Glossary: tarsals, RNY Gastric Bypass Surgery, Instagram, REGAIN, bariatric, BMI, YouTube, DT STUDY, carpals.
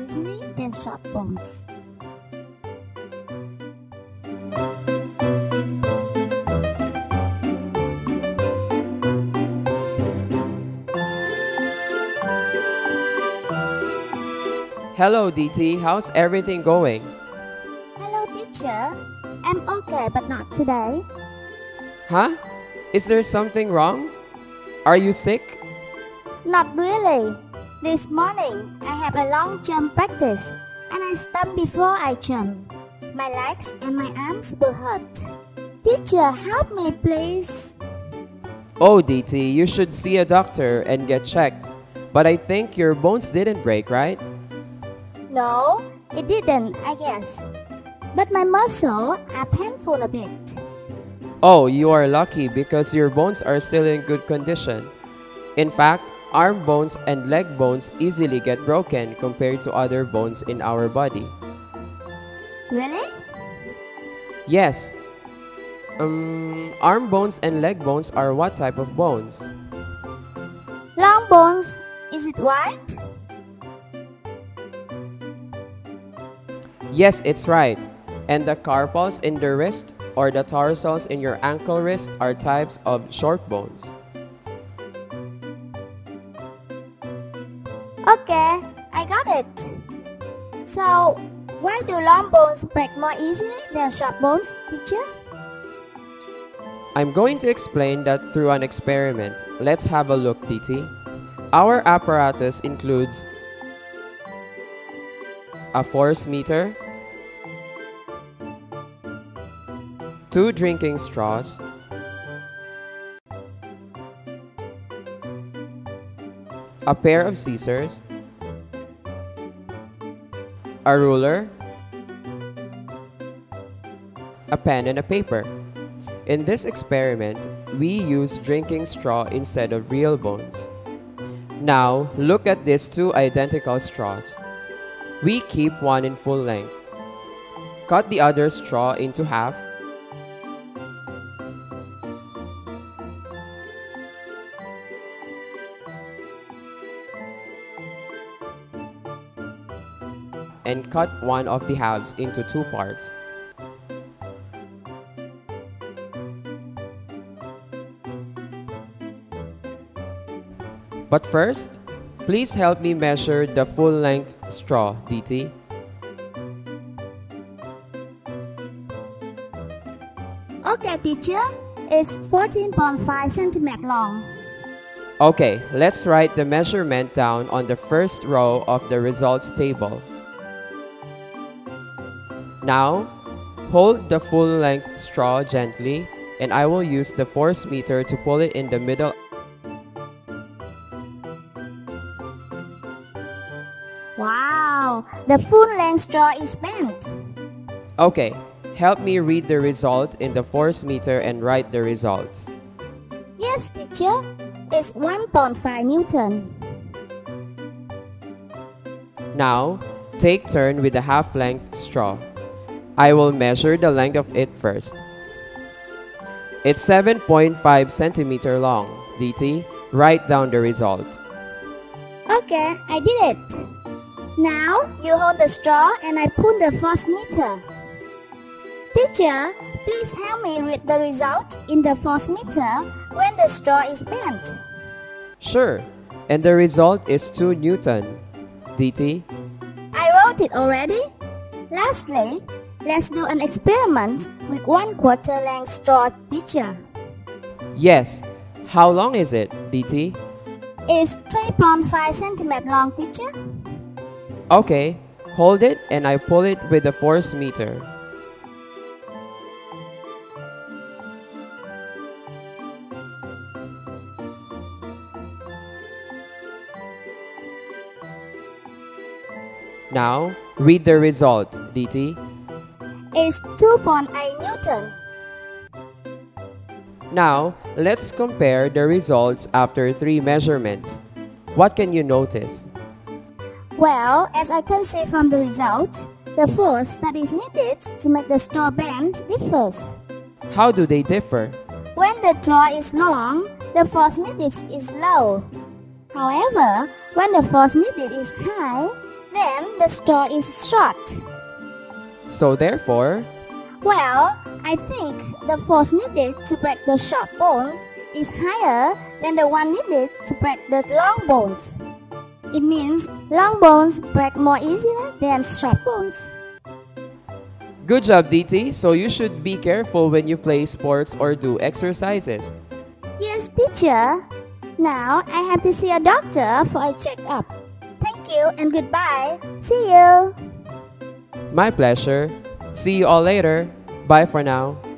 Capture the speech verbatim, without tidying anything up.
reasoning and sharp points. Hello, D T. How's everything going? Hello, teacher. I'm okay, but not today. Huh? Is there something wrong? Are you sick? Not really. This morning, I have a long jump practice, and I stumped before I jump. My legs and my arms were hurt. Teacher, help me, please. Oh, D T, you should see a doctor and get checked. But I think your bones didn't break, right? No, it didn't, I guess. But my muscles are painful a bit. Oh, you are lucky because your bones are still in good condition. In fact, arm bones and leg bones easily get broken compared to other bones in our body. Really? Yes. Um, arm bones and leg bones are what type of bones? Long bones. Is it white? Yes, it's right. And the carpals in the wrist or the tarsals in your ankle wrist are types of short bones. Okay, I got it. So, why do long bones break more easily than short bones, teacher? I'm going to explain that through an experiment. Let's have a look, D T. Our apparatus includes a force meter, two drinking straws, a pair of scissors, a ruler, a pen, and a paper. In this experiment, we use drinking straw instead of real bones. Now, look at these two identical straws. We keep one in full length. Cut the other straw into half. And cut one of the halves into two parts. But first, please help me measure the full-length straw, D T. Okay, teacher. It's fourteen point five centimeters long. Okay, let's write the measurement down on the first row of the results table. Now, hold the full-length straw gently, and I will use the force meter to pull it in the middle. Wow, the full-length straw is bent. Okay, help me read the result in the force meter and write the results. Yes, teacher. It's one point five newtons. Now, take turn with the half-length straw. I will measure the length of it first. It's seven point five centimeters long, D T. Write down the result. Okay, I did it. Now, you hold the straw and I pull the force meter. Teacher, please help me with the result in the force meter when the straw is bent. Sure, and the result is two newtons, D T. I wrote it already. Lastly, let's do an experiment with one quarter length straw, teacher. Yes, how long is it, D T? It's three point five centimeters long, teacher. Okay, hold it and I pull it with the force meter. Now, read the result, D T. It's two point eight newtons. Now, let's compare the results after three measurements. What can you notice? Well, as I can see from the result, the force that is needed to make the straw bend differs. How do they differ? When the straw is long, the force needed is low. However, when the force needed is high, Then the store is shut. So therefore... Well, I think the force needed to break the short bones is higher than the one needed to break the long bones. It means long bones break more easier than short bones. Good job, D T. So you should be careful when you play sports or do exercises. Yes, teacher. Now I have to see a doctor for a checkup. Thank you and goodbye. See you. My pleasure. See you all later. Bye for now.